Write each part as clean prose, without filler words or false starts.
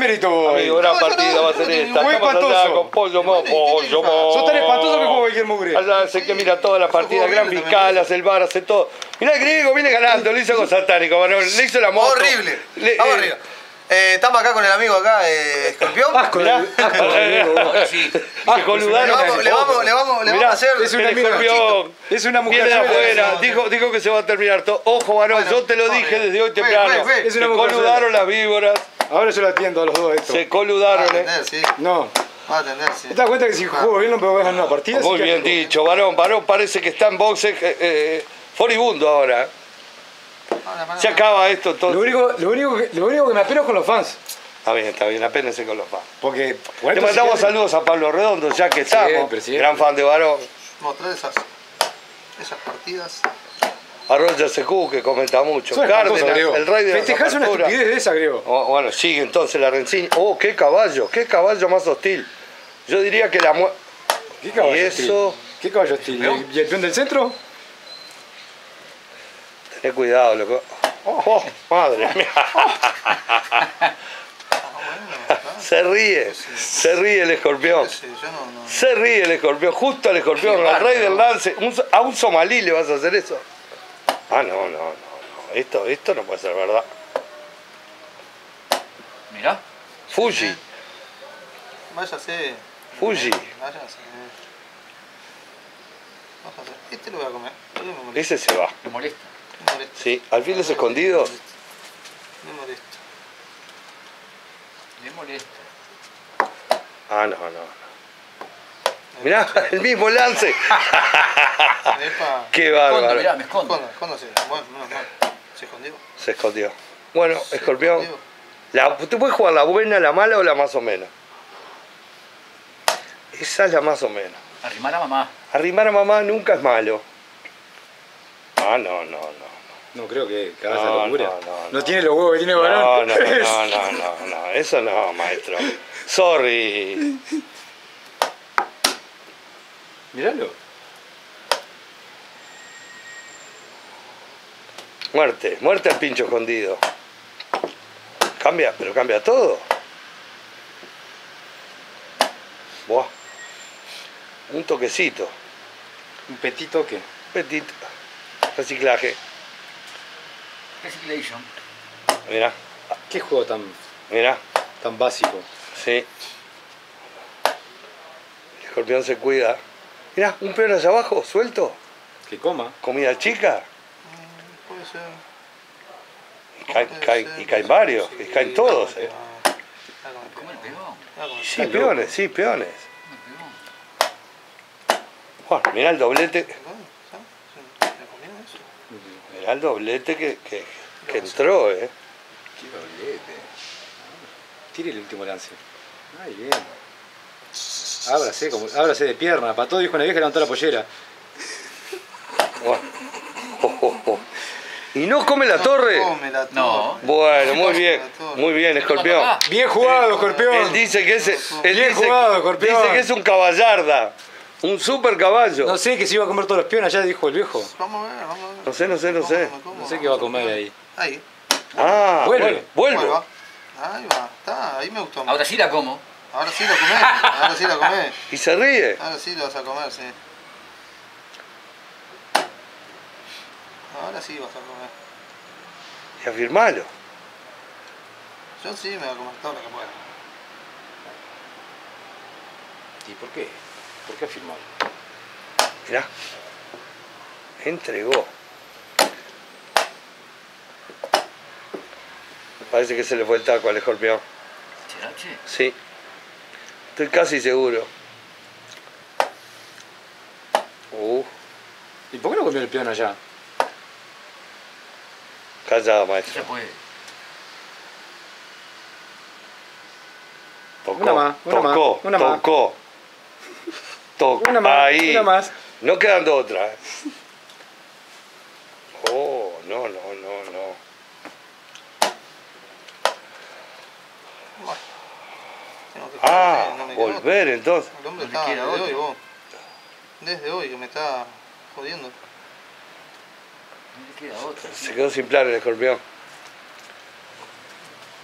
mérito. Amigo, gran partida va a ser esta. Muy espantoso. Con Pollo Mo. Pollo Mo. Sos tan espantoso que juega cualquier mugre. Allá sé que mira todas las partidas. Gran fiscal, hace el bar, hace todo. Mirá, el griego viene ganando. Le hizo algo satánico. Le hizo la moto. Horrible. Vamos arriba. Estamos acá con el amigo acá, Escorpión. Asco, mirá. Asco, sí. Asco, le vamos a hacer... Es un Escorpión. Es una mujer. Viene afuera. Dijo que se va a terminar todo. Ojo, varón. Yo te lo dije desde hoy temprano. Se coludaron las víboras. Ahora yo lo atiendo a los dos esto. Se coludaron, sí. No. Va a atender, sí. ¿Te das cuenta que si juego bien no me voy a ganar una partida? Muy bien dicho, varón. Varón parece que está en boxes furibundo ahora. Se acaba esto todo. Lo único que me apeno es con los fans. Está bien, apénense con los fans. Porque le mandamos saludos a Pablo Redondo, ya que estamos. Siempre, siempre. Gran fan de Barón. Mostrá esas partidas. A Roger Secu, que comenta mucho. Cárdenas, el rey de la festejás una estupidez de esa, griego. Oh, bueno, sigue entonces la Rencini. Oh, qué caballo más hostil. Yo diría que la muerte. ¿Qué caballo hostil? Eso... ¿Qué caballo hostil? ¿No? ¿Y el peón del centro? Ten cuidado, loco. Oh, madre mía. Se ríe el Escorpión. Se ríe el Escorpión, justo el Escorpión, al rey del lance. A un somalí le vas a hacer eso. Ah, no. Esto no puede ser verdad. Mirá. Fuji. Váyase. Fuji. Váyase. Este lo voy a comer. Ese se va. Me molesta. Sí, al fin es escondido. Le molesta. Ah, no. Mirá, el mismo lance. Qué bárbaro. Mirá, me escondo. Bueno, menos mal. Se escondió. Bueno, Escorpión. ¿Tú puedes jugar la buena, la mala o la más o menos? Esa es la más o menos. Arrimar a mamá. Arrimar a mamá nunca es malo. Ah, no creo que cada esa locura. No tiene los huevos que tiene Barón. No, eso no, maestro. Sorry. Míralo. Muerte al pincho escondido. Cambia, pero cambia todo. Buah. Un toquecito. Un petit toque. Petit. Reciclaje. Reciclation. Mirá. Qué juego tan... Mirá. Tan básico. Sí. El Escorpión se cuida. Mirá, un peón allá abajo, suelto. Que coma. Comida chica. Puede ser. Y caen varios, sí. Y caen todos. Come el peón. Sí, peones, Bueno, mirá el doblete. Mirá el doblete que entró, Qué doblete. Tire el último lance. Ay, bien. Ábrase de pierna. Para todo dijo una vieja levantó la pollera. Bueno. ¿Y no come la torre? No. Bueno, muy bien, Escorpión. Bien jugado, Escorpión. Él dice que es un caballarda. Un super caballo. No sé que se iba a comer todos los peones, ya dijo el viejo. Vamos a ver. No sé. No sé qué va a comer ahí. Ahí. Ah, vuelvo. Ahí va, está, ahí me gustó. Ahora sí la como. Ahora sí la comés. Y se ríe. Ahora sí la vas a comer, sí. Ahora sí vas a comer. Y afirmalo. Yo sí me voy a comer todo lo que pueda. ¿Y por qué? ¿Por qué afirmó? Mirá. Entregó. Parece que se le fue el taco al Escorpión. Sí. Estoy casi seguro. ¿Y por qué no comió el peón allá? Callado, maestro. Tocó. Una más. No quedan dos otras. Oh, no. Volver entonces. El hombre está desde hoy, vos. Desde hoy que me está jodiendo. No le queda otra. Se quedó sin plan el Escorpión.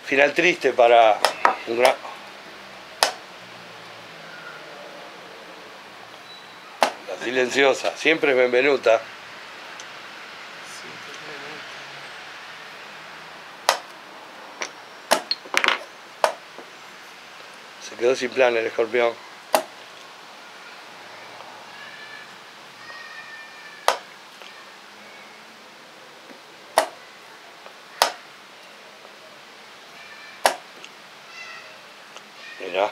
Final triste para un gran... La silenciosa, siempre es Benvenuta. Se quedó sin plan el escorpión. Mirá.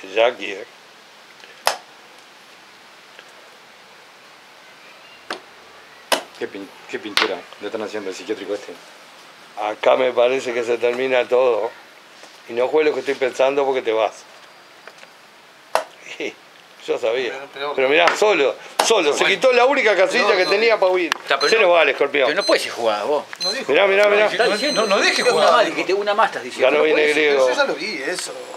Que Jackie, ¿Qué pintura le están haciendo el psiquiátrico este? Acá me parece que se termina todo. Y no juegues lo que estoy pensando porque te vas. Yo sabía. Pero mirá, solo. Se quitó la única casilla que tenía para huir. Se nos va el escorpión. Pero no puedes ir jugar vos. No, mirá. No dejes jugar. No, que te una más estás diciendo. Ya lo viene griego. Yo ya lo vi, eso.